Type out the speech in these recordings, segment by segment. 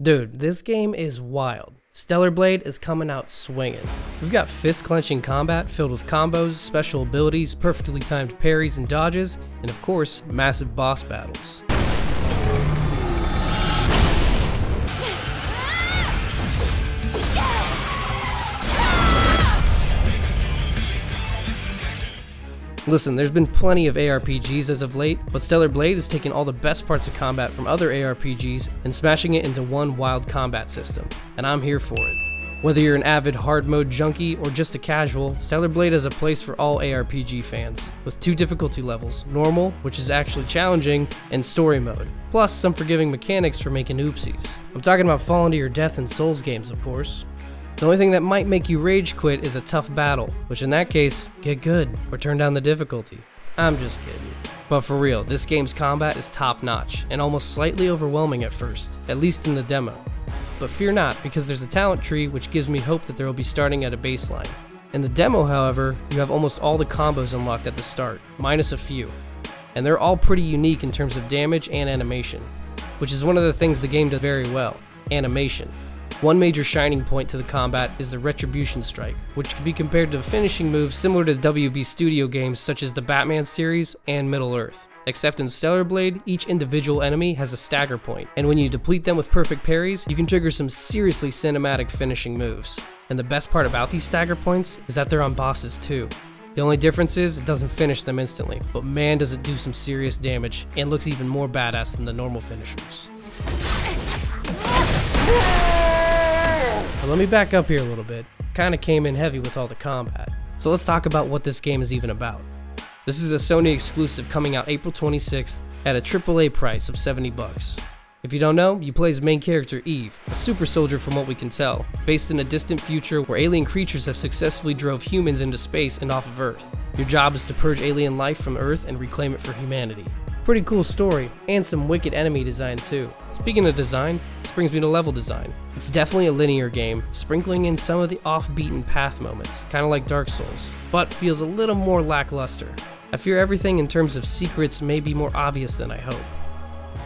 Dude, this game is wild. Stellar Blade is coming out swinging. We've got fist-clenching combat filled with combos, special abilities, perfectly timed parries and dodges, and of course, massive boss battles. Listen, there's been plenty of ARPGs as of late, but Stellar Blade is taking all the best parts of combat from other ARPGs and smashing it into one wild combat system, and I'm here for it. Whether you're an avid hard mode junkie or just a casual, Stellar Blade is a place for all ARPG fans, with two difficulty levels, normal, which is actually challenging, and story mode, plus some forgiving mechanics for making oopsies. I'm talking about falling to your death in Souls games, of course. The only thing that might make you rage quit is a tough battle, which in that case, get good, or turn down the difficulty. I'm just kidding. But for real, this game's combat is top notch, and almost slightly overwhelming at first, at least in the demo. But fear not, because there's a talent tree which gives me hope that there will be starting at a baseline. In the demo, however, you have almost all the combos unlocked at the start, minus a few. And they're all pretty unique in terms of damage and animation, which is one of the things the game does very well, animation. One major shining point to the combat is the Retribution Strike, which can be compared to a finishing move similar to WB Studio games such as the Batman series and Middle Earth. Except in Stellar Blade, each individual enemy has a stagger point, and when you deplete them with perfect parries, you can trigger some seriously cinematic finishing moves. And the best part about these stagger points is that they're on bosses too. The only difference is it doesn't finish them instantly, but man does it do some serious damage, and looks even more badass than the normal finishers. Let me back up here a little bit. Kinda came in heavy with all the combat. So let's talk about what this game is even about. This is a Sony exclusive coming out April 26th at a AAA price of $70. If you don't know, you play as main character Eve, a super soldier from what we can tell, based in a distant future where alien creatures have successfully drove humans into space and off of Earth. Your job is to purge alien life from Earth and reclaim it for humanity. Pretty cool story, and some wicked enemy design too. Speaking of design, this brings me to level design. It's definitely a linear game, sprinkling in some of the off-beaten path moments, kinda like Dark Souls, but feels a little more lackluster. I fear everything in terms of secrets may be more obvious than I hope.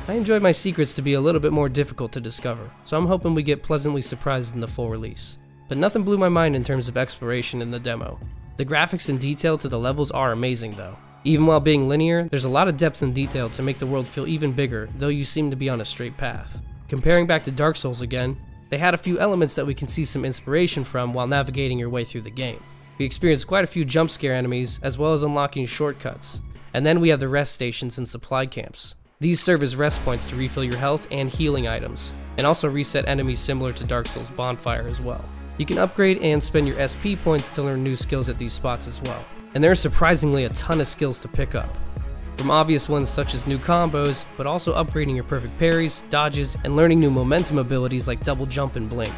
I enjoy my secrets to be a little bit more difficult to discover, so I'm hoping we get pleasantly surprised in the full release. But nothing blew my mind in terms of exploration in the demo. The graphics and detail to the levels are amazing though. Even while being linear, there's a lot of depth and detail to make the world feel even bigger, though you seem to be on a straight path. Comparing back to Dark Souls again, they had a few elements that we can see some inspiration from while navigating your way through the game. We experienced quite a few jump scare enemies, as well as unlocking shortcuts. And then we have the rest stations and supply camps. These serve as rest points to refill your health and healing items, and also reset enemies similar to Dark Souls Bonfire as well. You can upgrade and spend your SP points to learn new skills at these spots as well. And there are surprisingly a ton of skills to pick up. From obvious ones such as new combos, but also upgrading your perfect parries, dodges, and learning new momentum abilities like double jump and blink.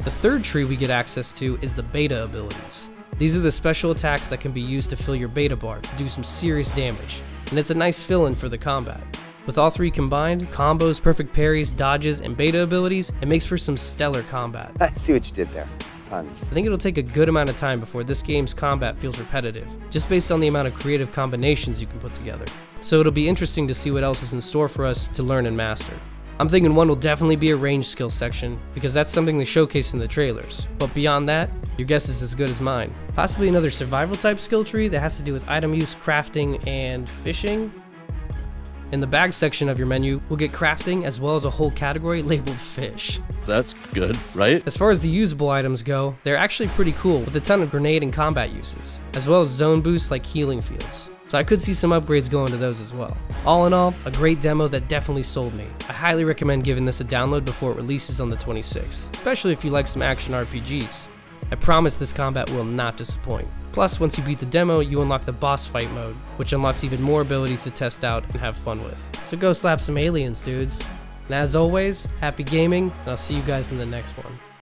The third tree we get access to is the beta abilities. These are the special attacks that can be used to fill your beta bar to do some serious damage, and it's a nice fill-in for the combat. With all three combined, combos, perfect parries, dodges, and beta abilities, it makes for some stellar combat. I see what you did there. Puns. I think it'll take a good amount of time before this game's combat feels repetitive, just based on the amount of creative combinations you can put together. So it'll be interesting to see what else is in store for us to learn and master. I'm thinking one will definitely be a range skill section, because that's something they showcase in the trailers. But beyond that, your guess is as good as mine. Possibly another survival type skill tree that has to do with item use, crafting, and fishing? In the bag section of your menu, we'll get crafting as well as a whole category labeled fish. That's good, right? As far as the usable items go, they're actually pretty cool with a ton of grenade and combat uses, as well as zone boosts like healing fields. So I could see some upgrades going to those as well. All in all, a great demo that definitely sold me. I highly recommend giving this a download before it releases on the 26th, especially if you like some action RPGs. I promise this combat will not disappoint. Plus, once you beat the demo, you unlock the boss fight mode, which unlocks even more abilities to test out and have fun with. So go slap some aliens, dudes. And as always, happy gaming, and I'll see you guys in the next one.